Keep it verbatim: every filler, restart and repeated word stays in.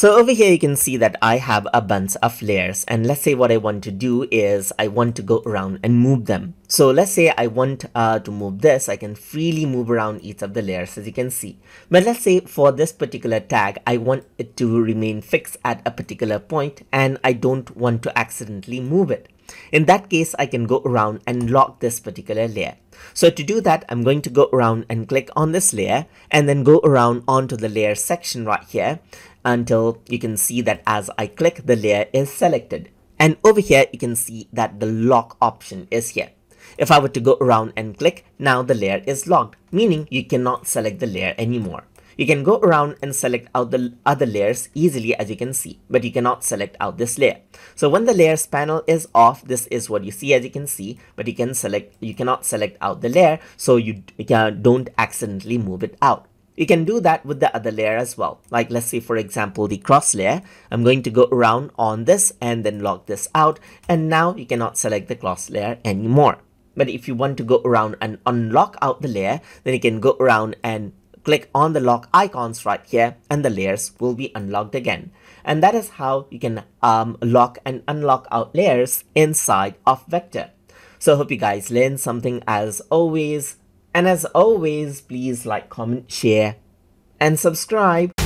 So over here you can see that I have a bunch of layers, and let's say what I want to do is I want to go around and move them. So let's say I want uh, to move this, I can freely move around each of the layers as you can see. But let's say for this particular tag, I want it to remain fixed at a particular point and I don't want to accidentally move it. In that case, I can go around and lock this particular layer. So to do that, I'm going to go around and click on this layer and then go around onto the layer section right here until you can see that as I click, the layer is selected. And over here, you can see that the lock option is here. If I were to go around and click, now the layer is locked, meaning you cannot select the layer anymore. You can go around and select out the other layers easily as you can see, but you cannot select out this layer. So when the layers panel is off, this is what you see as you can see, but you can select, you cannot select out the layer, so you don't accidentally move it out. You can do that with the other layer as well. Like let's say for example, the cross layer, I'm going to go around on this and then lock this out. And now you cannot select the cross layer anymore. But if you want to go around and unlock out the layer, then you can go around and click on the lock icons right here and the layers will be unlocked again. And that is how you can um, lock and unlock out layers inside of Vectr. So I hope you guys learned something as always. And as always, please like, comment, share, and subscribe.